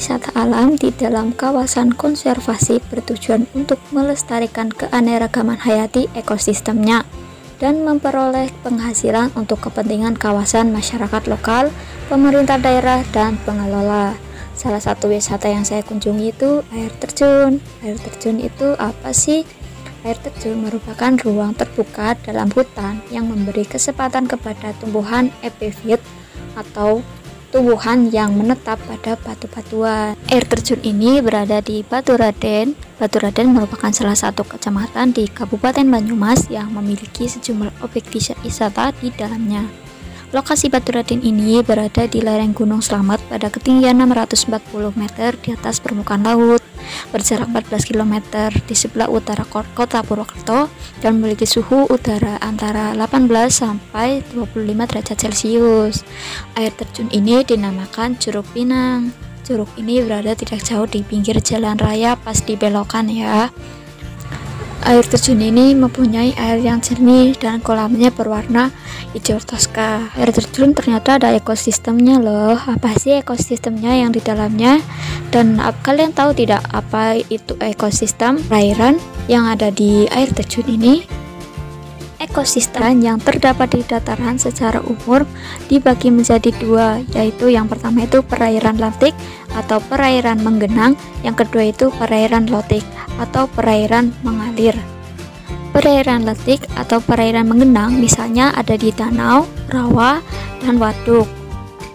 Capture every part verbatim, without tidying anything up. wisata alam di dalam kawasan konservasi bertujuan untuk melestarikan keaneragaman hayati ekosistemnya dan memperoleh penghasilan untuk kepentingan kawasan masyarakat lokal, pemerintah daerah, dan pengelola. Salah satu wisata yang saya kunjungi itu air terjun. Air terjun itu apa sih? Air terjun merupakan ruang terbuka dalam hutan yang memberi kesempatan kepada tumbuhan epifit atau tumbuhan yang menetap pada batu-batuan. Air terjun ini berada di Baturaden. Baturaden merupakan salah satu kecamatan di Kabupaten Banyumas yang memiliki sejumlah objek wisata di dalamnya. Lokasi Baturaden ini berada di lereng Gunung Slamet pada ketinggian enam ratus empat puluh meter di atas permukaan laut, berjarak empat belas kilometer di sebelah utara kota Purwokerto dan memiliki suhu udara antara delapan belas sampai dua puluh lima derajat Celcius. Air terjun ini dinamakan Curug Pinang. Curug ini berada tidak jauh di pinggir jalan raya pas di belokan ya. Air terjun ini mempunyai air yang jernih dan kolamnya berwarna hijau toska. Air terjun ternyata ada ekosistemnya loh. Apa sih ekosistemnya yang di dalamnya? Dan kalian tahu tidak apa itu ekosistem perairan yang ada di air terjun ini? Ekosistem yang terdapat di dataran secara umum dibagi menjadi dua, yaitu yang pertama itu perairan lavtik atau perairan menggenang, yang kedua itu perairan lotik atau perairan mengalir. Perairan lavtik atau perairan menggenang misalnya ada di danau, rawa, dan waduk.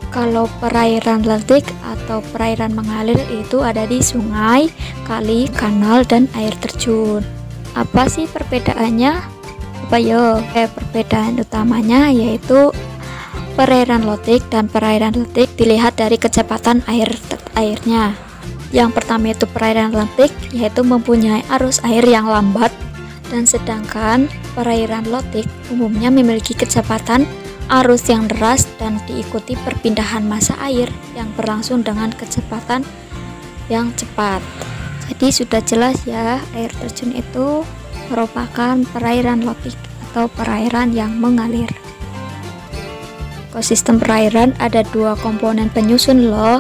Kalau perairan lavtik atau perairan mengalir itu ada di sungai, kali, kanal, dan air terjun. Apa sih perbedaannya? Apa yo? Eh, perbedaan utamanya yaitu perairan lotik dan perairan lavtik dilihat dari kecepatan air airnya. Yang pertama itu perairan lavtik yaitu mempunyai arus air yang lambat, dan sedangkan perairan lotik umumnya memiliki kecepatan arus yang deras dan diikuti perpindahan massa air yang berlangsung dengan kecepatan yang cepat. Jadi sudah jelas ya, air terjun itu merupakan perairan lavtik atau perairan yang mengalir. Ekosistem perairan ada dua komponen penyusun loh.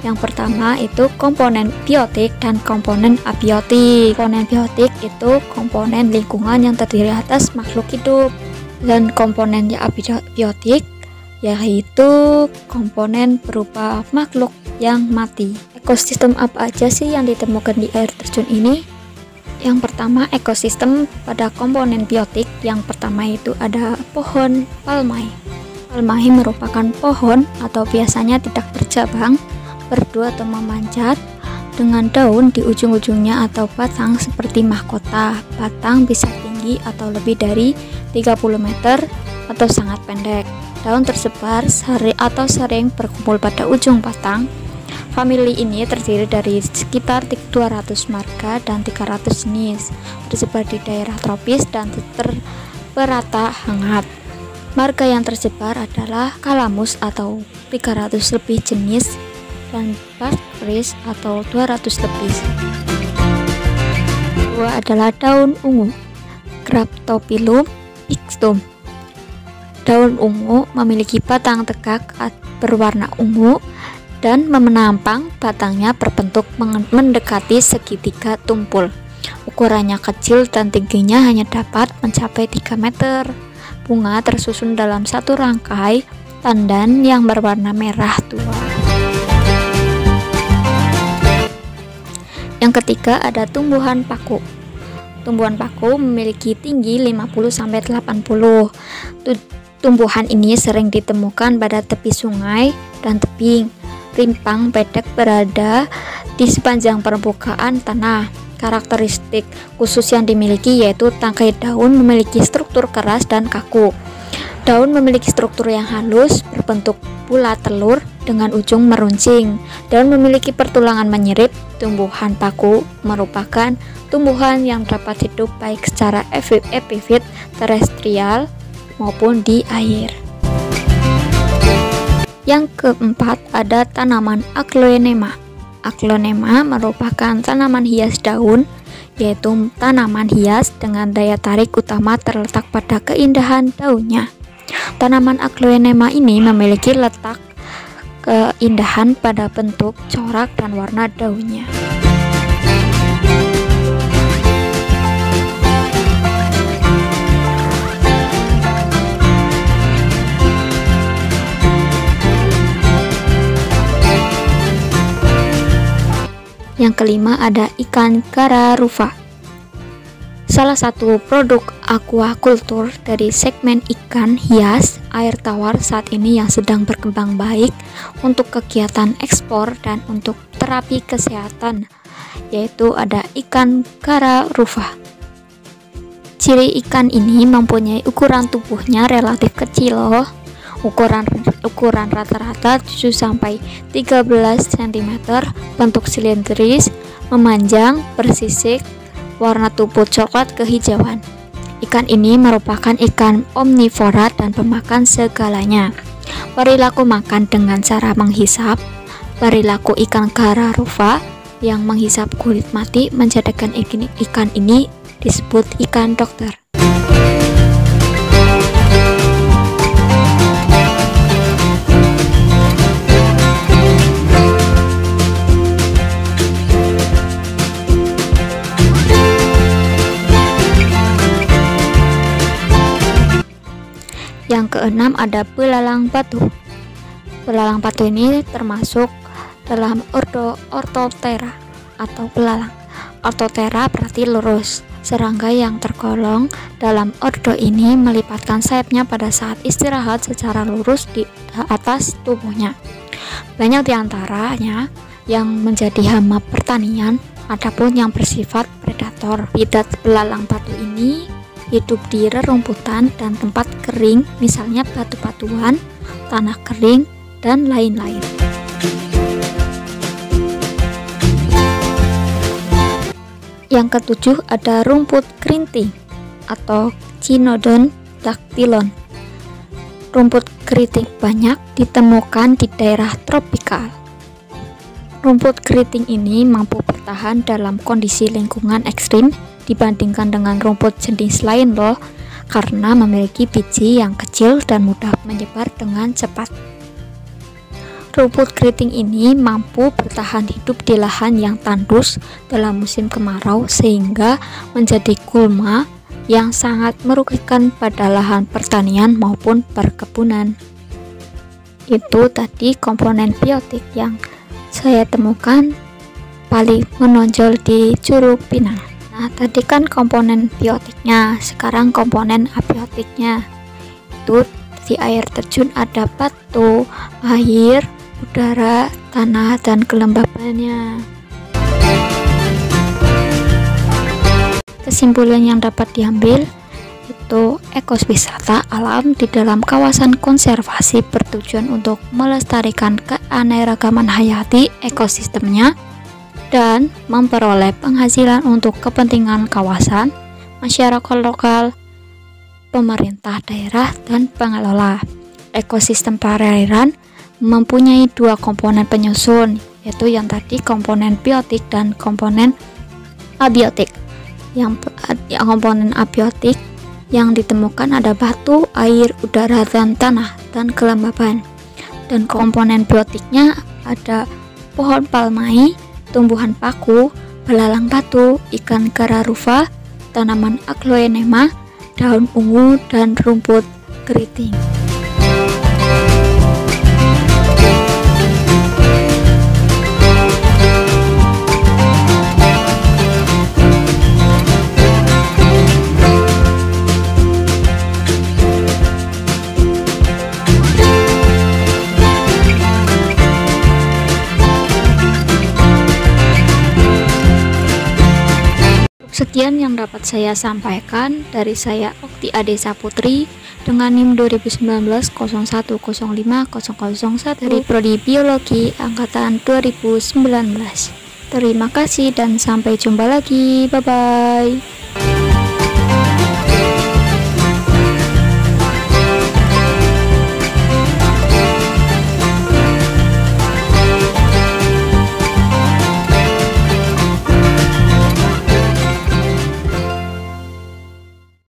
Yang pertama itu komponen biotik dan komponen abiotik. Komponen biotik itu komponen lingkungan yang terdiri atas makhluk hidup, dan komponen abiotik yaitu komponen berupa makhluk yang mati. Ekosistem apa aja sih yang ditemukan di air terjun ini? Yang pertama ekosistem pada komponen biotik, yang pertama itu ada pohon palmai. Palmai merupakan pohon atau biasanya tidak bercabang, berdua atau memanjat dengan daun di ujung-ujungnya atau batang seperti mahkota. Batang bisa tinggi atau lebih dari tiga puluh meter atau sangat pendek. Daun tersebar seri atau sering berkumpul pada ujung batang. Famili ini terdiri dari sekitar dua ratus marga dan tiga ratus jenis, tersebar di daerah tropis dan terperata hangat. Marga yang tersebar adalah kalamus atau tiga ratus lebih jenis dan barkris atau dua ratus lebih. Kedua adalah daun ungu, Graptophillum Pictum. Daun ungu memiliki batang tegak berwarna ungu dan memenampang, batangnya berbentuk mendekati segitiga tumpul. Ukurannya kecil dan tingginya hanya dapat mencapai tiga meter. Bunga tersusun dalam satu rangkai tandan yang berwarna merah tua. Yang ketiga ada tumbuhan paku. Tumbuhan paku memiliki tinggi lima puluh sampai delapan puluh. Tumbuhan ini sering ditemukan pada tepi sungai dan tebing. Rimpang pedek berada di sepanjang permukaan tanah. Karakteristik khusus yang dimiliki yaitu tangkai daun memiliki struktur keras dan kaku. Daun memiliki struktur yang halus berbentuk bulat telur dengan ujung meruncing. Daun memiliki pertulangan menyirip. Tumbuhan paku merupakan tumbuhan yang dapat hidup baik secara epifit terestrial maupun di air. Yang keempat ada tanaman Aglaonema. Aglaonema merupakan tanaman hias daun, yaitu tanaman hias dengan daya tarik utama terletak pada keindahan daunnya. Tanaman Aglaonema ini memiliki letak keindahan pada bentuk, corak, dan warna daunnya. Yang kelima ada ikan Garra Rufa. Salah satu produk aquaculture dari segmen ikan hias air tawar saat ini yang sedang berkembang baik untuk kegiatan ekspor dan untuk terapi kesehatan, yaitu ada ikan Garra Rufa. Ciri ikan ini mempunyai ukuran tubuhnya relatif kecil loh. Ukuran ukuran rata-rata tujuh sampai tiga belas sentimeter, bentuk silindris, memanjang, bersisik, warna tubuh coklat kehijauan. Ikan ini merupakan ikan omnivora dan pemakan segalanya. Perilaku makan dengan cara menghisap. Perilaku ikan Garra Rufa yang menghisap kulit mati menjadikan ikan ini disebut ikan dokter. Yang keenam ada belalang batu. Belalang batu ini termasuk dalam ordo Orthoptera atau belalang. Orthoptera berarti lurus. Serangga yang tergolong dalam ordo ini melipatkan sayapnya pada saat istirahat secara lurus di atas tubuhnya. Banyak diantaranya yang menjadi hama pertanian, adapun yang bersifat predator. Bidat belalang batu ini hidup di rerumputan dan tempat kering, misalnya batu-batuan, tanah kering, dan lain-lain. Yang ketujuh ada rumput kerinting atau Cynodon dactylon. Rumput keriting banyak ditemukan di daerah tropikal. Rumput keriting ini mampu bertahan dalam kondisi lingkungan ekstrim dibandingkan dengan rumput jenis lain loh, karena memiliki biji yang kecil dan mudah menyebar dengan cepat. Rumput keriting ini mampu bertahan hidup di lahan yang tandus dalam musim kemarau sehingga menjadi gulma yang sangat merugikan pada lahan pertanian maupun perkebunan. Itu tadi komponen biotik yang saya temukan paling menonjol di Curug Pinang. Nah, tadi kan komponen biotiknya, sekarang komponen abiotiknya. Itu di air terjun ada batu, air, udara, tanah, dan kelembabannya. Kesimpulan yang dapat diambil itu ekowisata alam di dalam kawasan konservasi bertujuan untuk melestarikan keanekaragaman hayati ekosistemnya dan memperoleh penghasilan untuk kepentingan kawasan, masyarakat lokal, pemerintah daerah, dan pengelola. Ekosistem perairan mempunyai dua komponen penyusun, yaitu yang tadi komponen biotik dan komponen abiotik. Yang, yang komponen abiotik yang ditemukan ada batu, air, udara, dan tanah, dan kelembaban. Dan komponen biotiknya ada pohon palmai, tumbuhan paku, belalang batu, ikan Garra Rufa, tanaman Aglaonema, daun ungu, dan rumput keriting. Sekian yang dapat saya sampaikan dari saya Okti Ade Saputri dengan NIM dua ribu sembilan belas nol satu nol lima nol nol nol satu dari Prodi Biologi Angkatan dua ribu sembilan belas. Terima kasih dan sampai jumpa lagi. Bye-bye.